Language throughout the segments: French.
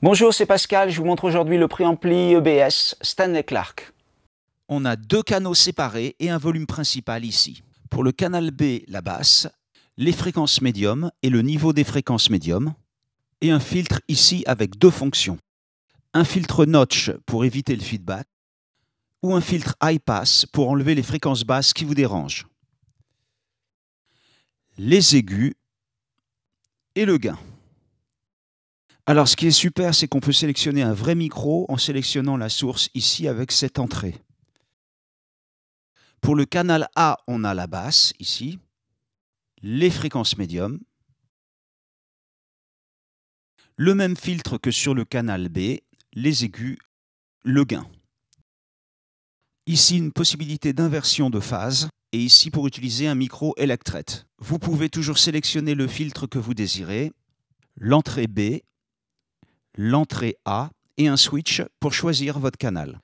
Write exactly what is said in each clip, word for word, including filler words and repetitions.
Bonjour, c'est Pascal, je vous montre aujourd'hui le préampli E B S Stanley Clarke. On a deux canaux séparés et un volume principal ici. Pour le canal B, la basse, les fréquences médium et le niveau des fréquences médium, et un filtre ici avec deux fonctions. Un filtre notch pour éviter le feedback, ou un filtre high pass pour enlever les fréquences basses qui vous dérangent. Les aigus et le gain. Alors ce qui est super, c'est qu'on peut sélectionner un vrai micro en sélectionnant la source ici avec cette entrée. Pour le canal A, on a la basse ici, les fréquences médium, le même filtre que sur le canal B, les aigus, le gain. Ici une possibilité d'inversion de phase et ici pour utiliser un micro Electrette. Vous pouvez toujours sélectionner le filtre que vous désirez, l'entrée B, l'entrée A et un switch pour choisir votre canal.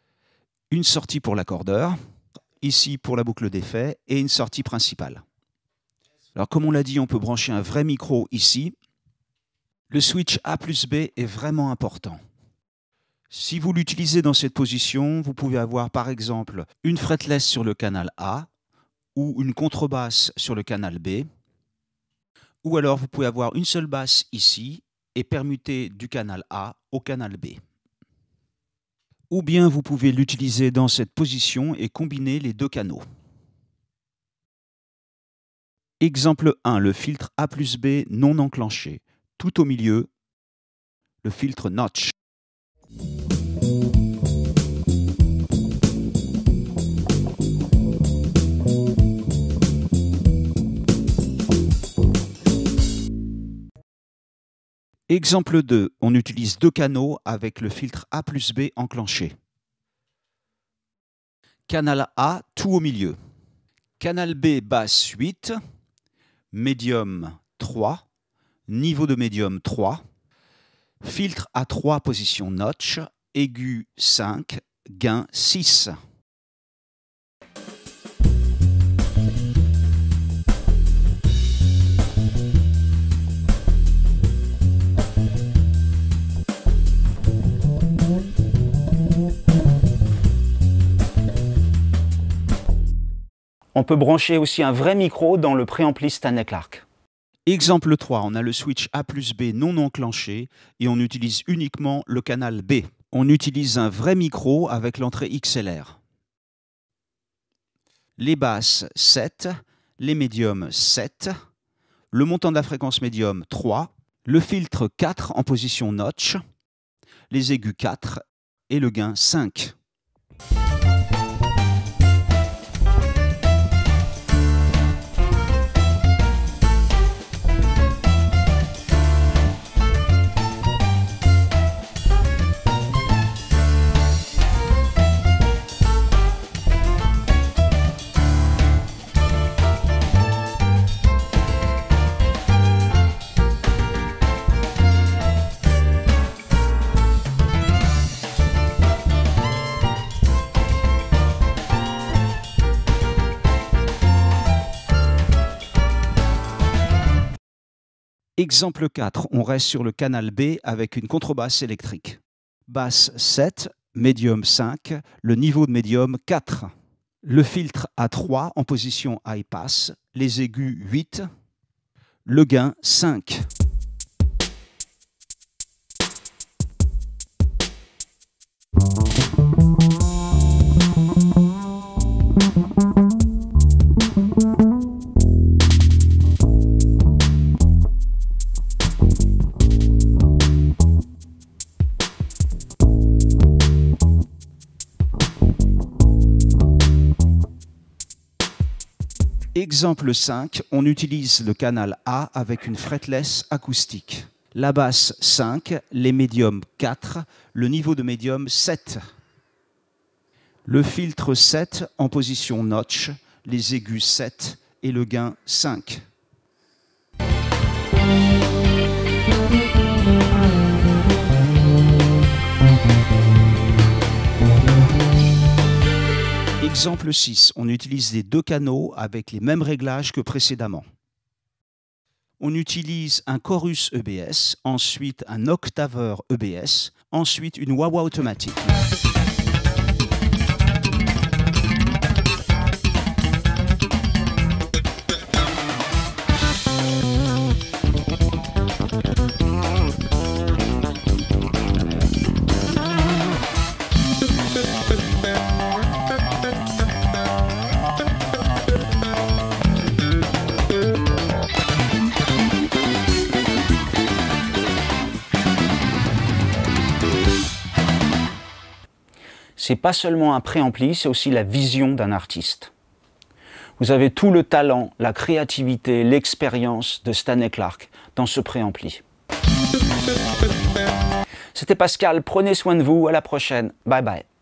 Une sortie pour l'accordeur, ici pour la boucle d'effet et une sortie principale. Alors comme on l'a dit, on peut brancher un vrai micro ici. Le switch A plus B est vraiment important. Si vous l'utilisez dans cette position, vous pouvez avoir par exemple une fretless sur le canal A ou une contrebasse sur le canal B. Ou alors vous pouvez avoir une seule basse ici et permuter du canal A au canal B. Ou bien vous pouvez l'utiliser dans cette position et combiner les deux canaux. Exemple un, le filtre A plus B non enclenché. Tout au milieu, le filtre notch. Exemple deux, on utilise deux canaux avec le filtre A plus B enclenché. Canal A, tout au milieu. Canal B, basse huit, médium trois, niveau de médium trois, filtre à trois, position notch, aigu cinq, gain six. On peut brancher aussi un vrai micro dans le préampli Stanley Clarke. Exemple trois, on a le switch A plus B non enclenché et on utilise uniquement le canal B. On utilise un vrai micro avec l'entrée X L R. Les basses sept, les médiums sept, le montant de la fréquence médium trois, le filtre quatre en position notch, les aigus quatre et le gain cinq. Exemple quatre, on reste sur le canal B avec une contrebasse électrique. Basse sept, médium cinq, le niveau de médium quatre. Le filtre à trois en position high pass, les aigus huit, le gain cinq. Exemple cinq, on utilise le canal A avec une fretless acoustique. La basse cinq, les médiums quatre, le niveau de médium sept. Le filtre sept en position notch, les aigus sept et le gain cinq. Exemple six, on utilise les deux canaux avec les mêmes réglages que précédemment. on utilise un Chorus E B S, ensuite un octaveur E B S, ensuite une wah-wah automatique. C'est pas seulement un préampli, c'est aussi la vision d'un artiste. Vous avez tout le talent, la créativité, l'expérience de Stanley Clarke dans ce préampli. C'était Pascal, prenez soin de vous, à la prochaine, bye bye.